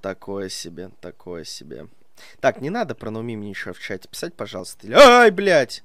Такое себе, такое себе. Так, не надо про Наумим ничего в чате писать, пожалуйста. Ай, блядь!